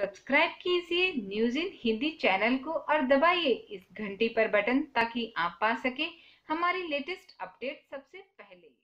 Subscribe कीजिए news in Hindi channel को और दबाइए इस घंटी पर बटन ताकि आप पा सके हमारी लेटेस्ट अपडेट सबसे पहले।